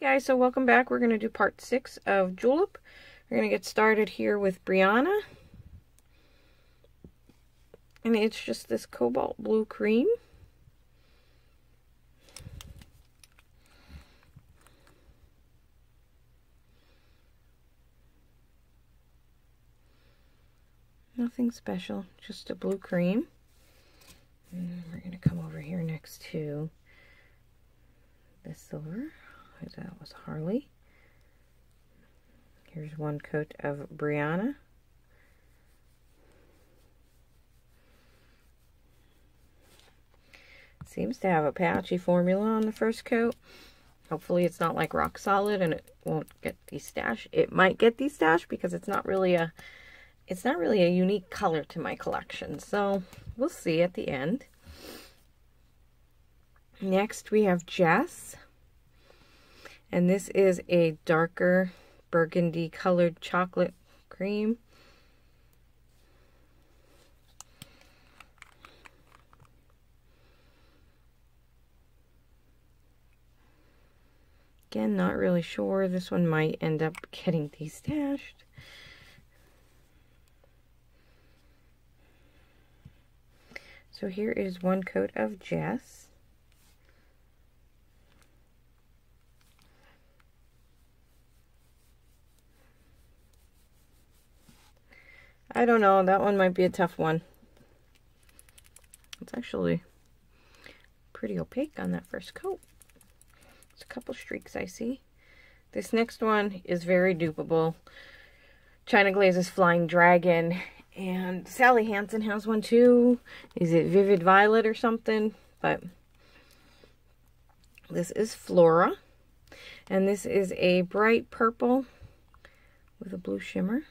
Hey guys, so welcome back. We're going to do part 6 of Julep. We're going to get started here with Brianna. And it's just this cobalt blue cream. Nothing special, just a blue cream. And we're going to come over here next to the silver. That was Harley. Here's one coat of Brianna. Seems to have a patchy formula on the first coat. Hopefully it's not like rock solid and it won't get the stash. It might get the stash because it's not really a unique color to my collection. So we'll see at the end. Next we have Jess. And this is a darker burgundy colored chocolate cream. Again, not really sure. This one might end up getting destashed. So here is one coat of Jess. I don't know, that one might be a tough one. It's actually pretty opaque on that first coat. There's a couple streaks I see. This next one is very dupable. China Glaze's Flying Dragon, and Sally Hansen has one too. Is it Vivid Violet or something? But this is Flora, and this is a bright purple with a blue shimmer.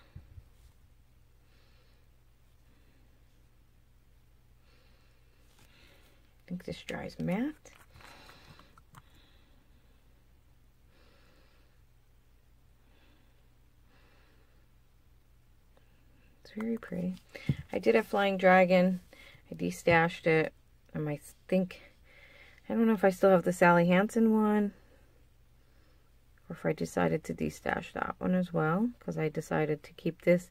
I think this dries matte. It's very pretty. I did have Flying Dragon. I destashed it. I don't know if I still have the Sally Hansen one, or if I decided to destash that one as well, because I decided to keep this.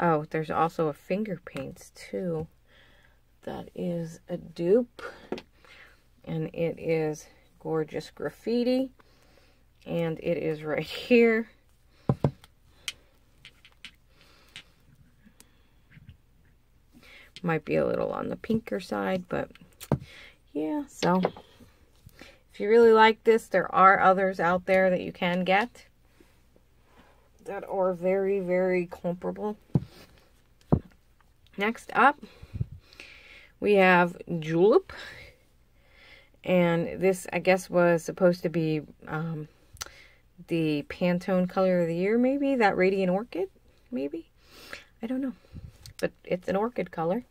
Oh, there's also a Finger Paints too. That is a dupe, and it is Gorgeous Graffiti, and it is right here. Might be a little on the pinker side, but yeah, so if you really like this, there are others out there that you can get that are very, very comparable. Next up, we have Julep, and this, I guess, was supposed to be the Pantone color of the year, maybe? That Radiant Orchid, maybe? I don't know, but it's an orchid color.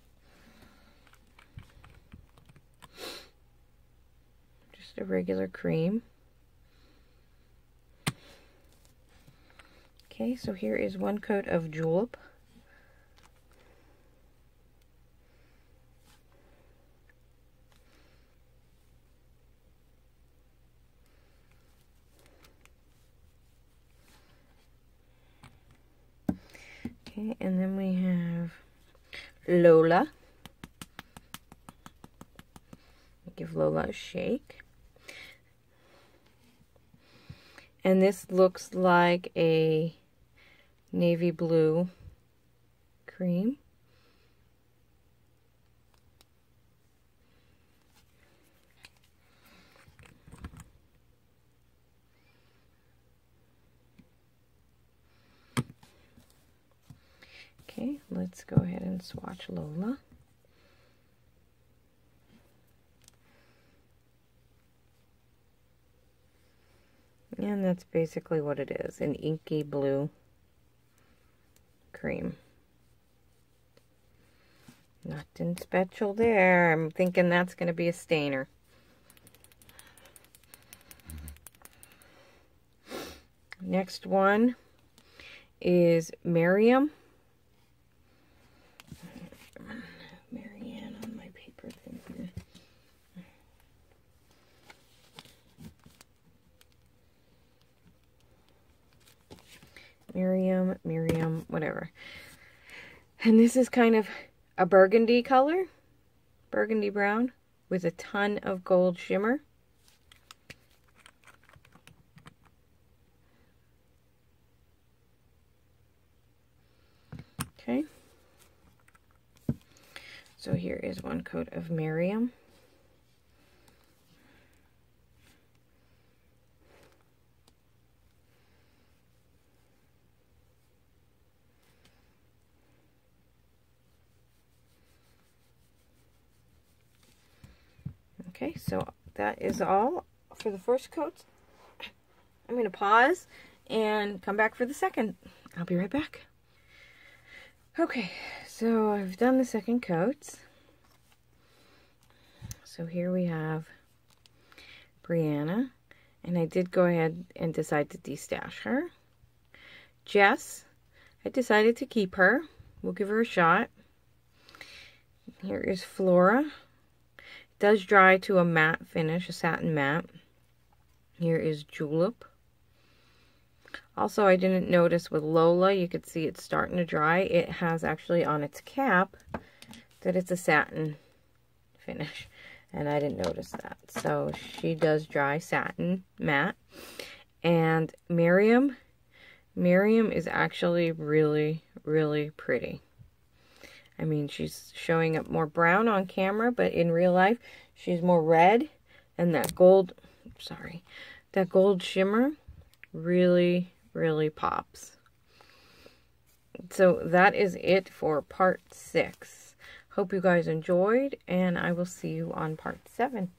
Just a regular cream. Okay, so here is one coat of Julep. Okay, and then we have Lola. Give Lola a shake. And this looks like a navy blue cream. Okay, let's go ahead and swatch Lola. And that's basically what it is, an inky blue cream. Nothing special there. I'm thinking that's going to be a stainer. Next one is Maryam. Maryam, whatever. And this is kind of a burgundy color, burgundy brown, with a ton of gold shimmer. Okay. So here is one coat of Maryam. Okay, so that is all for the first coat. I'm going to pause and come back for the second. I'll be right back. Okay, so I've done the second coat. So here we have Brianna. And I did go ahead and decide to destash her. Jess, I decided to keep her. We'll give her a shot. Here is Flora. Does dry to a matte finish, a satin matte. Here is Julep. Also, I didn't notice with Lola, you could see it's starting to dry. It has actually on its cap that it's a satin finish, and I didn't notice that. So she does dry satin matte. And Maryam is actually really, really pretty. I mean, she's showing up more brown on camera, but in real life, she's more red. And that gold, sorry, that gold shimmer really, really pops. So that is it for part 6. Hope you guys enjoyed, and I will see you on part 7.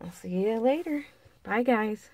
I'll see you later. Bye, guys.